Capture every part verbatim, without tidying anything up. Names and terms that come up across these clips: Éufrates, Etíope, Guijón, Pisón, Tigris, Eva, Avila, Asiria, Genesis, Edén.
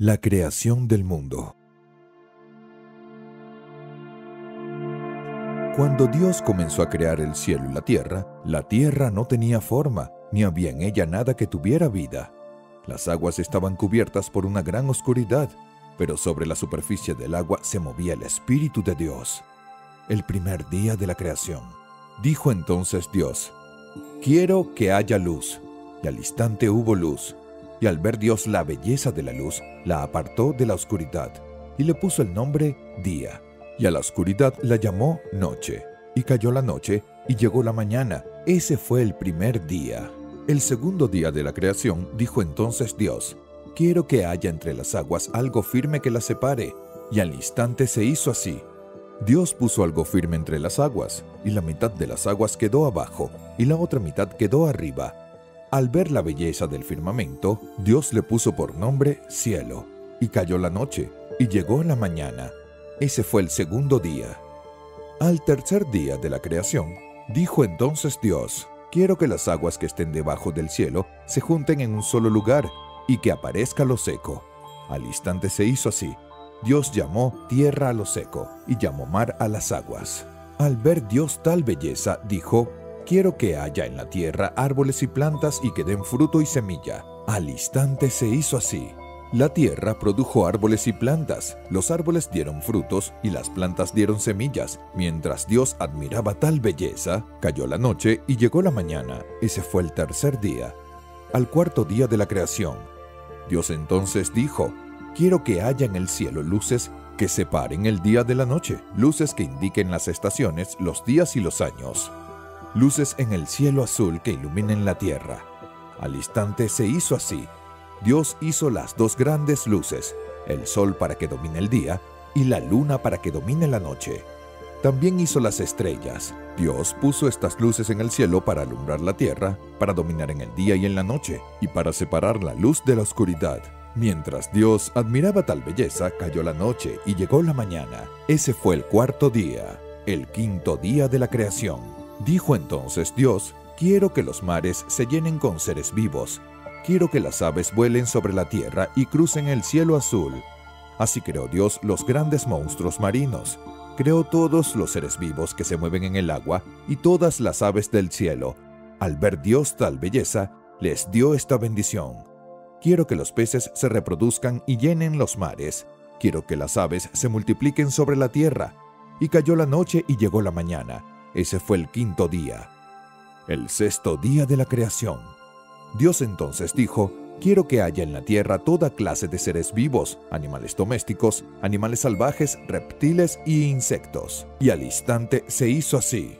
La creación del mundo. Cuando Dios comenzó a crear el cielo y la tierra, la tierra no tenía forma, ni había en ella nada que tuviera vida. Las aguas estaban cubiertas por una gran oscuridad, pero sobre la superficie del agua se movía el Espíritu de Dios. El primer día de la creación. Dijo entonces Dios, «Quiero que haya luz». Y al instante hubo luz. Y al ver Dios la belleza de la luz, la apartó de la oscuridad, y le puso el nombre Día. Y a la oscuridad la llamó Noche. Y cayó la noche, y llegó la mañana. Ese fue el primer día. El segundo día de la creación, dijo entonces Dios, «Quiero que haya entre las aguas algo firme que las separe». Y al instante se hizo así. Dios puso algo firme entre las aguas, y la mitad de las aguas quedó abajo, y la otra mitad quedó arriba. Al ver la belleza del firmamento, Dios le puso por nombre Cielo. Y cayó la noche, y llegó la mañana. Ese fue el segundo día. Al tercer día de la creación, dijo entonces Dios, «Quiero que las aguas que estén debajo del cielo se junten en un solo lugar, y que aparezca lo seco». Al instante se hizo así. Dios llamó tierra a lo seco, y llamó mar a las aguas. Al ver Dios tal belleza, dijo, «Quiero que haya en la tierra árboles y plantas y que den fruto y semilla». Al instante se hizo así. La tierra produjo árboles y plantas, los árboles dieron frutos y las plantas dieron semillas. Mientras Dios admiraba tal belleza, cayó la noche y llegó la mañana. Ese fue el tercer día. Al cuarto día de la creación, Dios entonces dijo, «Quiero que haya en el cielo luces que separen el día de la noche, luces que indiquen las estaciones, los días y los años». Luces en el cielo azul que iluminen la tierra. Al instante se hizo así. Dios hizo las dos grandes luces, el sol para que domine el día y la luna para que domine la noche. También hizo las estrellas. Dios puso estas luces en el cielo para alumbrar la tierra, para dominar en el día y en la noche, y para separar la luz de la oscuridad. Mientras Dios admiraba tal belleza, cayó la noche y llegó la mañana. Ese fue el cuarto día, el quinto día de la creación. Dijo entonces Dios, «Quiero que los mares se llenen con seres vivos. Quiero que las aves vuelen sobre la tierra y crucen el cielo azul». Así creó Dios los grandes monstruos marinos. Creó todos los seres vivos que se mueven en el agua y todas las aves del cielo. Al ver Dios tal belleza, les dio esta bendición. «Quiero que los peces se reproduzcan y llenen los mares. Quiero que las aves se multipliquen sobre la tierra». Y cayó la noche y llegó la mañana. Ese fue el quinto día. El sexto día de la creación. Dios entonces dijo, «Quiero que haya en la tierra toda clase de seres vivos, animales domésticos, animales salvajes, reptiles e insectos». Y al instante se hizo así.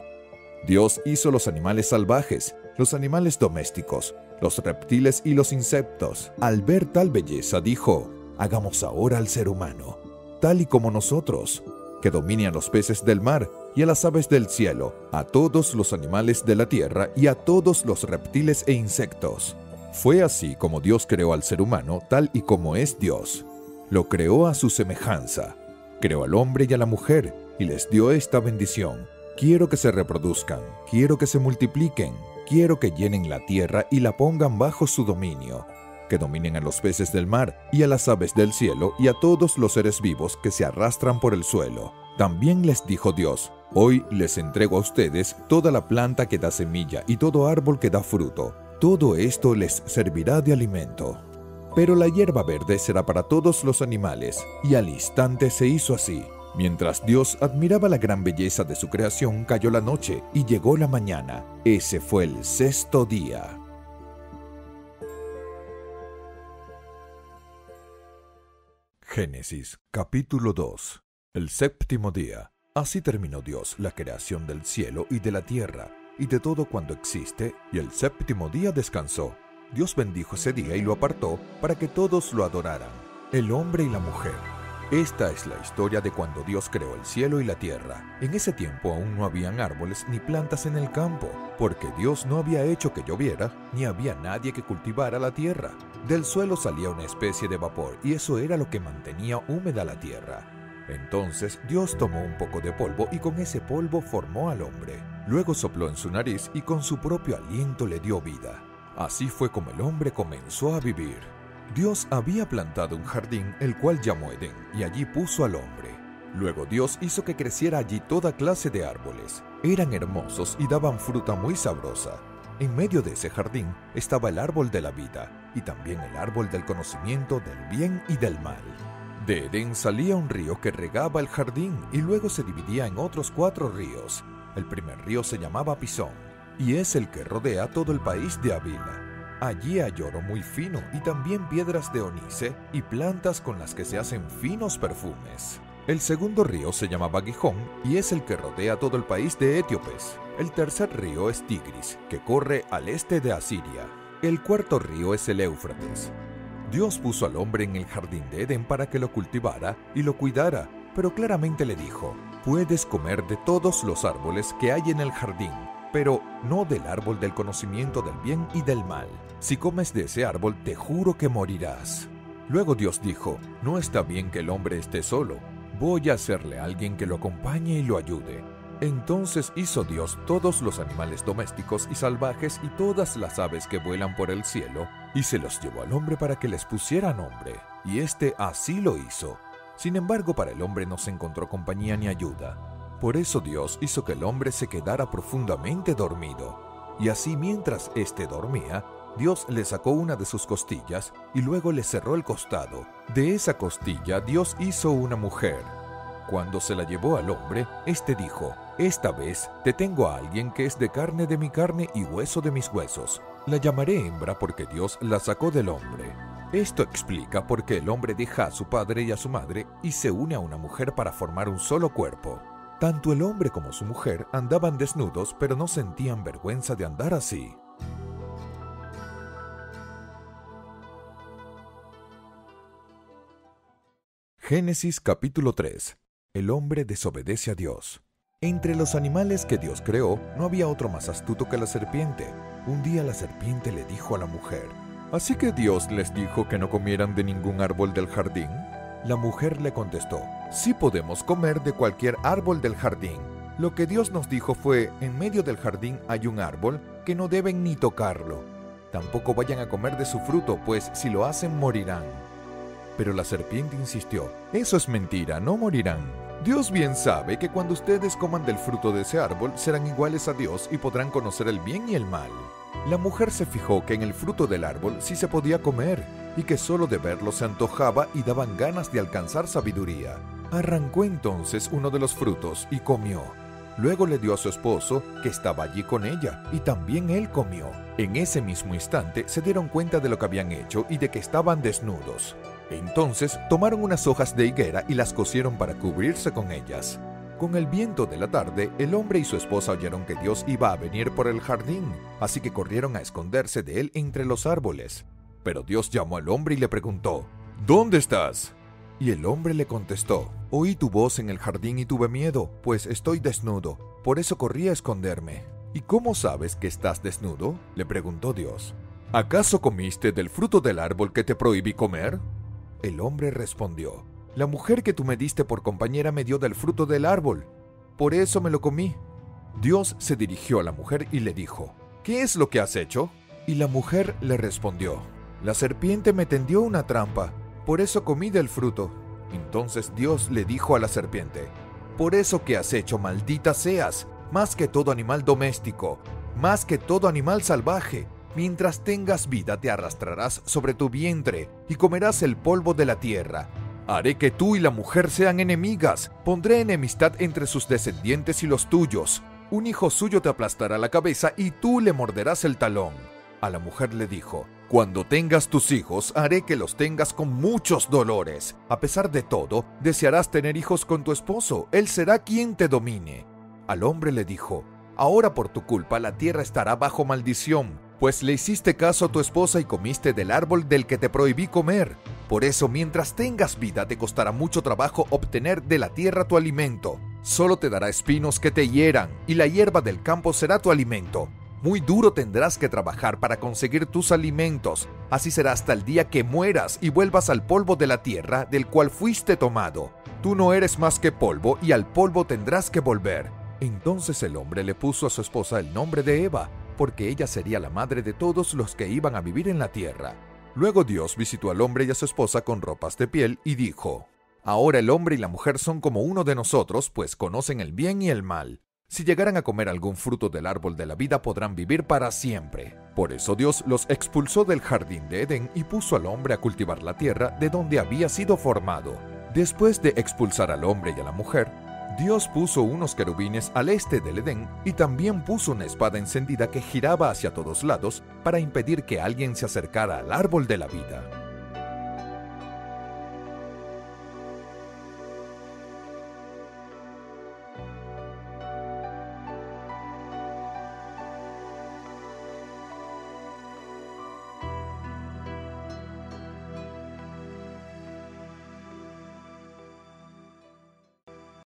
Dios hizo los animales salvajes, los animales domésticos, los reptiles y los insectos. Al ver tal belleza dijo, «Hagamos ahora al ser humano, tal y como nosotros, que domine a los peces del mar, y a las aves del cielo, a todos los animales de la tierra y a todos los reptiles e insectos». Fue así como Dios creó al ser humano tal y como es Dios. Lo creó a su semejanza. Creó al hombre y a la mujer, y les dio esta bendición. «Quiero que se reproduzcan, quiero que se multipliquen, quiero que llenen la tierra y la pongan bajo su dominio, que dominen a los peces del mar y a las aves del cielo y a todos los seres vivos que se arrastran por el suelo». También les dijo Dios, «Hoy les entrego a ustedes toda la planta que da semilla y todo árbol que da fruto. Todo esto les servirá de alimento. Pero la hierba verde será para todos los animales». Y al instante se hizo así. Mientras Dios admiraba la gran belleza de su creación, cayó la noche y llegó la mañana. Ese fue el sexto día. Génesis capítulo dos. El séptimo día. Así terminó Dios la creación del cielo y de la tierra, y de todo cuanto existe, y el séptimo día descansó. Dios bendijo ese día y lo apartó para que todos lo adoraran, el hombre y la mujer. Esta es la historia de cuando Dios creó el cielo y la tierra. En ese tiempo aún no habían árboles ni plantas en el campo, porque Dios no había hecho que lloviera, ni había nadie que cultivara la tierra. Del suelo salía una especie de vapor, y eso era lo que mantenía húmeda la tierra. Entonces Dios tomó un poco de polvo y con ese polvo formó al hombre. Luego sopló en su nariz y con su propio aliento le dio vida. Así fue como el hombre comenzó a vivir. Dios había plantado un jardín, el cual llamó Edén, y allí puso al hombre. Luego Dios hizo que creciera allí toda clase de árboles. Eran hermosos y daban fruta muy sabrosa. En medio de ese jardín estaba el árbol de la vida, y también el árbol del conocimiento del bien y del mal. De Edén salía un río que regaba el jardín, y luego se dividía en otros cuatro ríos. El primer río se llamaba Pisón, y es el que rodea todo el país de Avila. Allí hay oro muy fino y también piedras de onice y plantas con las que se hacen finos perfumes. El segundo río se llamaba Guijón y es el que rodea todo el país de etíopes. El tercer río es Tigris, que corre al este de Asiria. El cuarto río es el Éufrates. Dios puso al hombre en el jardín de Edén para que lo cultivara y lo cuidara, pero claramente le dijo: «Puedes comer de todos los árboles que hay en el jardín, pero no del árbol del conocimiento del bien y del mal. Si comes de ese árbol, te juro que morirás». Luego Dios dijo: «No está bien que el hombre esté solo. Voy a hacerle a alguien que lo acompañe y lo ayude». Entonces hizo Dios todos los animales domésticos y salvajes y todas las aves que vuelan por el cielo, y se los llevó al hombre para que les pusiera nombre, y éste así lo hizo. Sin embargo, para el hombre no se encontró compañía ni ayuda. Por eso Dios hizo que el hombre se quedara profundamente dormido. Y así, mientras éste dormía, Dios le sacó una de sus costillas y luego le cerró el costado. De esa costilla Dios hizo una mujer. Cuando se la llevó al hombre, éste dijo: «Esta vez te tengo a alguien que es de carne de mi carne y hueso de mis huesos. La llamaré hembra porque Dios la sacó del hombre». Esto explica por qué el hombre deja a su padre y a su madre y se une a una mujer para formar un solo cuerpo. Tanto el hombre como su mujer andaban desnudos, pero no sentían vergüenza de andar así. Génesis capítulo tres. El hombre desobedece a Dios. Entre los animales que Dios creó, no había otro más astuto que la serpiente. Un día la serpiente le dijo a la mujer: «¿Así que Dios les dijo que no comieran de ningún árbol del jardín?». La mujer le contestó: «Sí podemos comer de cualquier árbol del jardín. Lo que Dios nos dijo fue: en medio del jardín hay un árbol que no deben ni tocarlo. Tampoco vayan a comer de su fruto, pues si lo hacen morirán». Pero la serpiente insistió: «Eso es mentira, no morirán. Dios bien sabe que cuando ustedes coman del fruto de ese árbol, serán iguales a Dios y podrán conocer el bien y el mal». La mujer se fijó que en el fruto del árbol sí se podía comer, y que solo de verlo se antojaba y daban ganas de alcanzar sabiduría. Arrancó entonces uno de los frutos y comió. Luego le dio a su esposo, que estaba allí con ella, y también él comió. En ese mismo instante se dieron cuenta de lo que habían hecho y de que estaban desnudos. Entonces tomaron unas hojas de higuera y las cosieron para cubrirse con ellas. Con el viento de la tarde, el hombre y su esposa oyeron que Dios iba a venir por el jardín, así que corrieron a esconderse de él entre los árboles. Pero Dios llamó al hombre y le preguntó: «¿Dónde estás?». Y el hombre le contestó: «Oí tu voz en el jardín y tuve miedo, pues estoy desnudo. Por eso corrí a esconderme». «¿Y cómo sabes que estás desnudo?», le preguntó Dios. «¿Acaso comiste del fruto del árbol que te prohibí comer?». El hombre respondió: «La mujer que tú me diste por compañera me dio del fruto del árbol. Por eso me lo comí». Dios se dirigió a la mujer y le dijo: «¿Qué es lo que has hecho?». Y la mujer le respondió: «La serpiente me tendió una trampa, por eso comí del fruto». Entonces Dios le dijo a la serpiente: «Por eso que has hecho, maldita seas, más que todo animal doméstico, más que todo animal salvaje. Mientras tengas vida te arrastrarás sobre tu vientre y comerás el polvo de la tierra. Haré que tú y la mujer sean enemigas, pondré enemistad entre sus descendientes y los tuyos. Un hijo suyo te aplastará la cabeza y tú le morderás el talón». A la mujer le dijo: «Cuando tengas tus hijos, haré que los tengas con muchos dolores. A pesar de todo, desearás tener hijos con tu esposo, él será quien te domine». Al hombre le dijo: «Ahora por tu culpa la tierra estará bajo maldición, pues le hiciste caso a tu esposa y comiste del árbol del que te prohibí comer. Por eso, mientras tengas vida, te costará mucho trabajo obtener de la tierra tu alimento. Solo te dará espinos que te hieran, y la hierba del campo será tu alimento. Muy duro tendrás que trabajar para conseguir tus alimentos. Así será hasta el día que mueras y vuelvas al polvo de la tierra del cual fuiste tomado. Tú no eres más que polvo, y al polvo tendrás que volver». Entonces el hombre le puso a su esposa el nombre de Eva, porque ella sería la madre de todos los que iban a vivir en la tierra. Luego Dios visitó al hombre y a su esposa con ropas de piel y dijo: Ahora el hombre y la mujer son como uno de nosotros, pues conocen el bien y el mal. Si llegaran a comer algún fruto del árbol de la vida, podrán vivir para siempre. Por eso Dios los expulsó del jardín de Edén y puso al hombre a cultivar la tierra de donde había sido formado. Después de expulsar al hombre y a la mujer, Dios puso unos querubines al este del Edén y también puso una espada encendida que giraba hacia todos lados para impedir que alguien se acercara al árbol de la vida.